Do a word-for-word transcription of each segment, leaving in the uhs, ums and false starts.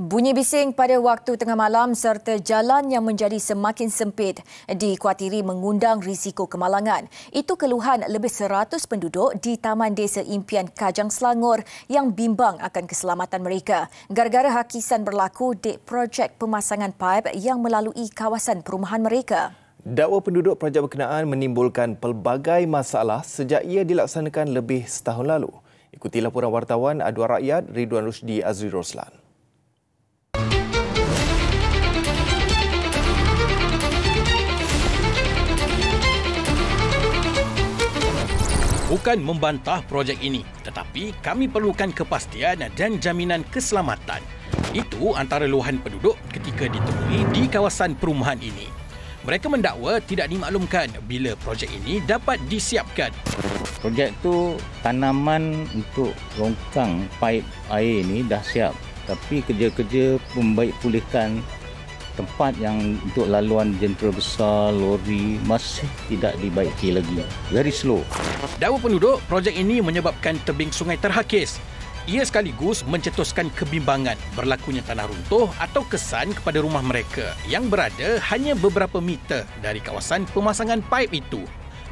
Bunyi bising pada waktu tengah malam serta jalan yang menjadi semakin sempit dikhuatiri mengundang risiko kemalangan. Itu keluhan lebih seratus penduduk di Taman Desa Impian Kajang, Selangor yang bimbang akan keselamatan mereka gara-gara hakisan berlaku dek projek pemasangan paip yang melalui kawasan perumahan mereka. Dakwa penduduk projek berkenaan menimbulkan pelbagai masalah sejak ia dilaksanakan lebih setahun lalu. Ikuti laporan wartawan Aduan Rakyat Ridwan Rushdi Azri Roslan. Bukan membantah projek ini, tetapi kami perlukan kepastian dan jaminan keselamatan. Itu antara luahan penduduk ketika ditemui di kawasan perumahan ini. Mereka mendakwa tidak dimaklumkan bila projek ini dapat disiapkan. Projek tu tanaman untuk rongkang paip air ni dah siap. Tapi kerja-kerja membaik pulihkan tempat yang untuk laluan jentera besar, lori masih tidak dibaiki lagi. Very slow. Dakwa penduduk, projek ini menyebabkan tebing sungai terhakis. Ia sekaligus mencetuskan kebimbangan berlakunya tanah runtuh atau kesan kepada rumah mereka yang berada hanya beberapa meter dari kawasan pemasangan paip itu.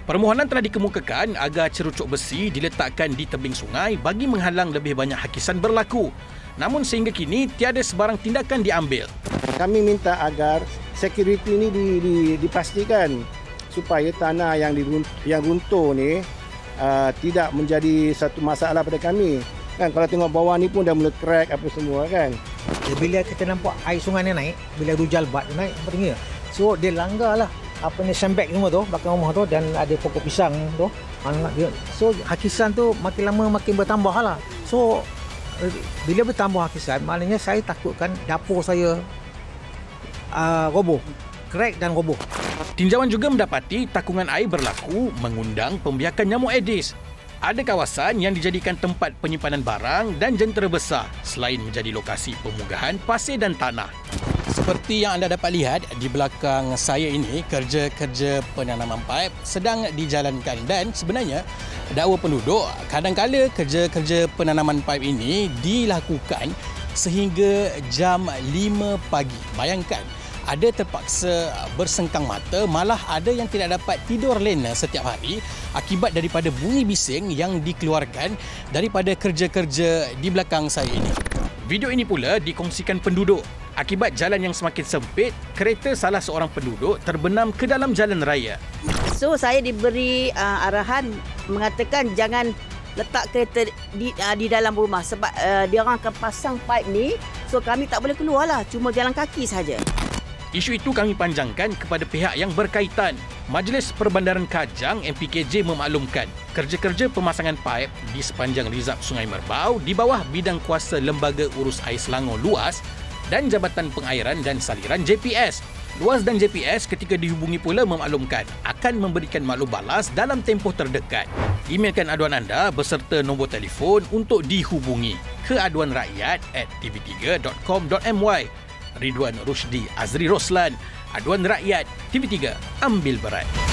Permohonan telah dikemukakan agar cerucuk besi diletakkan di tebing sungai bagi menghalang lebih banyak hakisan berlaku. Namun sehingga kini tiada sebarang tindakan diambil. Kami minta agar security ini di, di, dipastikan supaya tanah yang, di, yang runtuh ni uh, tidak menjadi satu masalah pada kami. Kan kalau tengok bawah ni pun dah mula crack apa semua kan. Bila kita nampak air sungai ni naik, bila rujal bat tu naik sampai tinggi. So dia langgarlah apa ni sandbag semua tu belakang rumah tu dan ada pokok pisang tu. So hakisan tu makin lama makin bertambahlah. So bila bertambah hakisan maknanya saya takutkan dapur saya Uh, roboh, crack dan roboh. Tinjauan juga mendapati takungan air berlaku mengundang pembiakan nyamuk Aedes. Ada kawasan yang dijadikan tempat penyimpanan barang dan jentera besar selain menjadi lokasi pemugahan pasir dan tanah. Seperti yang anda dapat lihat di belakang saya ini, kerja-kerja penanaman paip sedang dijalankan dan sebenarnya dakwa penduduk kadang-kala kerja-kerja penanaman paip ini dilakukan sehingga jam lima pagi. Bayangkan, ada terpaksa bersengkang mata, malah ada yang tidak dapat tidur lena setiap hari akibat daripada bunyi bising yang dikeluarkan daripada kerja-kerja di belakang saya ini. Video ini pula dikongsikan penduduk. Akibat jalan yang semakin sempit, kereta salah seorang penduduk terbenam ke dalam jalan raya. So, saya diberi uh, arahan mengatakan jangan letak kereta di, uh, di dalam rumah sebab uh, dia orang akan pasang paip ni. So, kami tak boleh keluarlah. Cuma jalan kaki saja. Isu itu kami panjangkan kepada pihak yang berkaitan. Majlis Perbandaran Kajang M P K J memaklumkan kerja-kerja pemasangan paip di sepanjang Rizab Sungai Merbau di bawah bidang kuasa Lembaga Urus Air Selangor Luas dan Jabatan Pengairan dan Saliran J P S. Luas dan J P S ketika dihubungi pula memaklumkan akan memberikan maklum balas dalam tempoh terdekat. Emailkan aduan anda beserta nombor telefon untuk dihubungi ke aduan rakyat at t v tiga dot com dot m y. Ridwan Rushdi Azri Roslan, Aduan Rakyat, T V tiga, ambil berat.